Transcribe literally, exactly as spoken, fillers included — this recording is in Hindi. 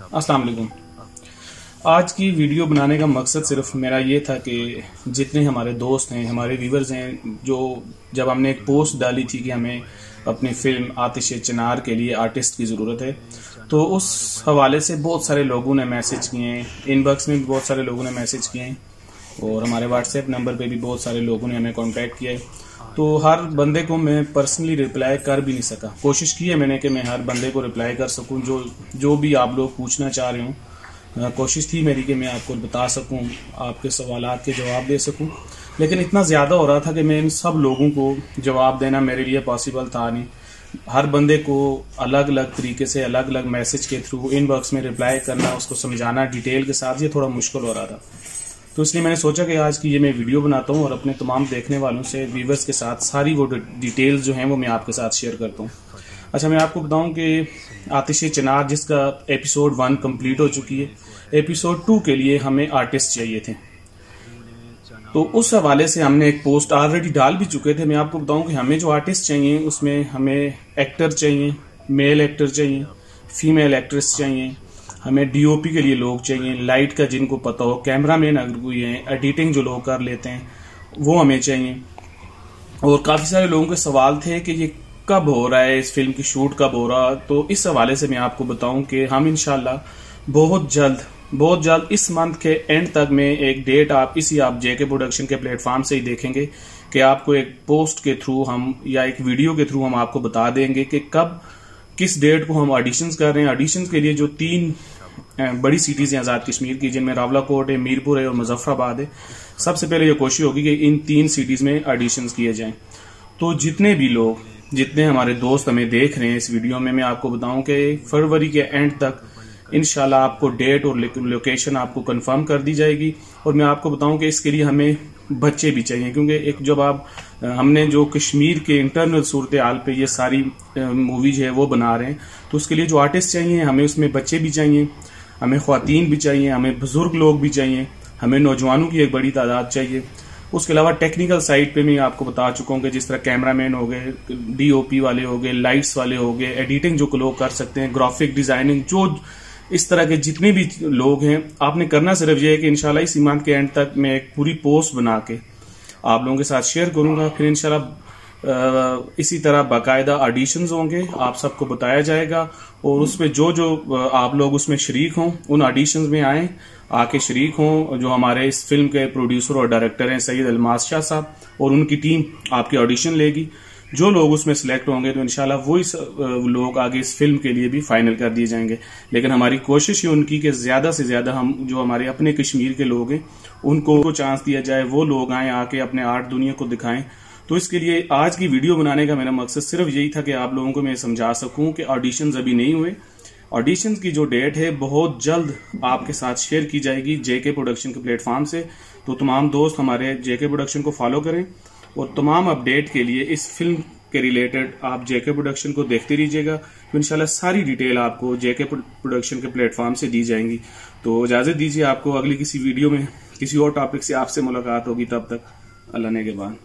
अस्सलाम वालेकुम। आज की वीडियो बनाने का मकसद सिर्फ मेरा ये था कि जितने हमारे दोस्त हैं, हमारे व्यूवर्स हैं, जो जब हमने एक पोस्ट डाली थी कि हमें अपनी फिल्म आतिश-ए-चिनार के लिए आर्टिस्ट की ज़रूरत है, तो उस हवाले से बहुत सारे लोगों ने मैसेज किए हैं। इनबॉक्स में भी बहुत सारे लोगों ने मैसेज किए हैं और हमारे व्हाट्सएप नंबर पे भी बहुत सारे लोगों ने हमें कांटेक्ट किया है। तो हर बंदे को मैं पर्सनली रिप्लाई कर भी नहीं सका। कोशिश की है मैंने कि मैं हर बंदे को रिप्लाई कर सकूं जो जो भी आप लोग पूछना चाह रहे हो। कोशिश थी मेरी कि मैं आपको बता सकूं, आपके सवालात के जवाब दे सकूं, लेकिन इतना ज़्यादा हो रहा था कि मैं इन सब लोगों को जवाब देना मेरे लिए पॉसिबल था नहीं। हर बंदे को अलग अलग तरीके से, अलग अलग मैसेज के थ्रू इनबॉक्स में रिप्लाई करना, उसको समझाना डिटेल के साथ, ये थोड़ा मुश्किल हो रहा था। तो इसलिए मैंने सोचा कि आज की ये मैं वीडियो बनाता हूँ और अपने तमाम देखने वालों से, व्यूवर्स के साथ सारी वो डिटेल्स जो हैं वो मैं आपके साथ शेयर करता हूँ। अच्छा, मैं आपको बताऊँ कि आतिश-ए-चिनार जिसका एपिसोड वन कंप्लीट हो चुकी है, एपिसोड टू के लिए हमें आर्टिस्ट चाहिए थे, तो उस हवाले से हमने एक पोस्ट ऑलरेडी डाल भी चुके थे। मैं आपको बताऊँ कि हमें जो आर्टिस्ट चाहिए उसमें हमें एक्टर चाहिए, मेल एक्टर चाहिए, फीमेल एक्ट्रेस चाहिए, हमें डीओपी के लिए लोग चाहिए, लाइट का जिनको पता हो, कैमरामैन अगर कोई है, एडिटिंग जो लोग कर लेते हैं वो हमें चाहिए। और काफ़ी सारे लोगों के सवाल थे कि ये कब हो रहा है, इस फिल्म की शूट कब हो रहा। तो इस हवाले से मैं आपको बताऊं कि हम इंशाल्लाह बहुत जल्द बहुत जल्द इस मंथ के एंड तक में एक डेट आप इसी आप जेके प्रोडक्शन के प्लेटफॉर्म से ही देखेंगे कि आपको एक पोस्ट के थ्रू हम या एक वीडियो के थ्रू हम आपको बता देंगे कि कब किस डेट को हम ऑडिशंस कर रहे हैं। ऑडिशंस के लिए जो तीन बड़ी सिटीज़ हैं आज़ाद कश्मीर की, जिनमें रावलाकोट है, मीरपुर है और मुजफ्फराबाद है, सबसे पहले ये कोशिश होगी कि इन तीन सिटीज़ में ऑडिशंस किए जाएं। तो जितने भी लोग, जितने हमारे दोस्त हमें देख रहे हैं इस वीडियो में, मैं आपको बताऊं कि फरवरी के एंड तक इंशाल्लाह आपको डेट और लोकेशन आपको कंफर्म कर दी जाएगी। और मैं आपको बताऊं कि इसके लिए हमें बच्चे भी चाहिए, क्योंकि एक जब आप हमने जो कश्मीर के इंटरनल सूरत हाल पे ये सारी मूवीज है वो बना रहे हैं, तो उसके लिए जो आर्टिस्ट चाहिए हमें उसमें बच्चे भी चाहिए, हमें ख्वातीन भी चाहिए, हमें बुज़ुर्ग लोग भी चाहिए, हमें नौजवानों की एक बड़ी तादाद चाहिए। उसके अलावा टेक्निकल साइड पे मैं आपको बता चुका हूँ कि जिस तरह कैमरामैन हो गए, डीओपी वाले हो गए, लाइट्स वाले हो गए, एडिटिंग जो लोग कर सकते हैं, ग्राफिक डिज़ाइनिंग, जो इस तरह के जितने भी लोग हैं, आपने करना सिर्फ ये है कि इंशाल्लाह इस मंथ के एंड तक मैं एक पूरी पोस्ट बना के आप लोगों के साथ शेयर करूंगा। फिर इंशाल्लाह इसी तरह बाकायदा ऑडिशंस होंगे, आप सबको बताया जाएगा और उस पर जो जो आप लोग उसमें शरीक हों, उन ऑडिशंस में आएँ, आके शरीक हों। जो हमारे इस फिल्म के प्रोड्यूसर और डायरेक्टर हैं सैयद अलमास शाह साहब और उनकी टीम आपके ऑडिशन लेगी। जो लोग उसमें सिलेक्ट होंगे तो इंशाल्लाह वो इस लोग आगे इस फिल्म के लिए भी फाइनल कर दिए जाएंगे। लेकिन हमारी कोशिश ये उनकी कि ज़्यादा से ज़्यादा हम जो हमारे अपने कश्मीर के लोग हैं उनको को चांस दिया जाए, वो लोग आएँ, आके अपने आर्ट दुनिया को दिखाएं। तो इसके लिए आज की वीडियो बनाने का मेरा मकसद सिर्फ यही था कि आप लोगों को मैं समझा सकूँ कि ऑडिशंस अभी नहीं हुए। ऑडिशंस की जो डेट है बहुत जल्द आपके साथ शेयर की जाएगी जेके प्रोडक्शन के प्लेटफॉर्म से। तो तमाम दोस्त हमारे जेके प्रोडक्शन को फॉलो करें और तमाम अपडेट के लिए इस फिल्म के रिलेटेड आप जेके प्रोडक्शन को देखते रहिएगा। तो इंशाल्लाह सारी डिटेल आपको जेके प्रोडक्शन के प्लेटफॉर्म से दी जाएंगी। तो इजाज़त दीजिए, आपको अगली किसी वीडियो में किसी और टॉपिक से आपसे मुलाकात होगी। तब तक अल्लाह ने के बाद।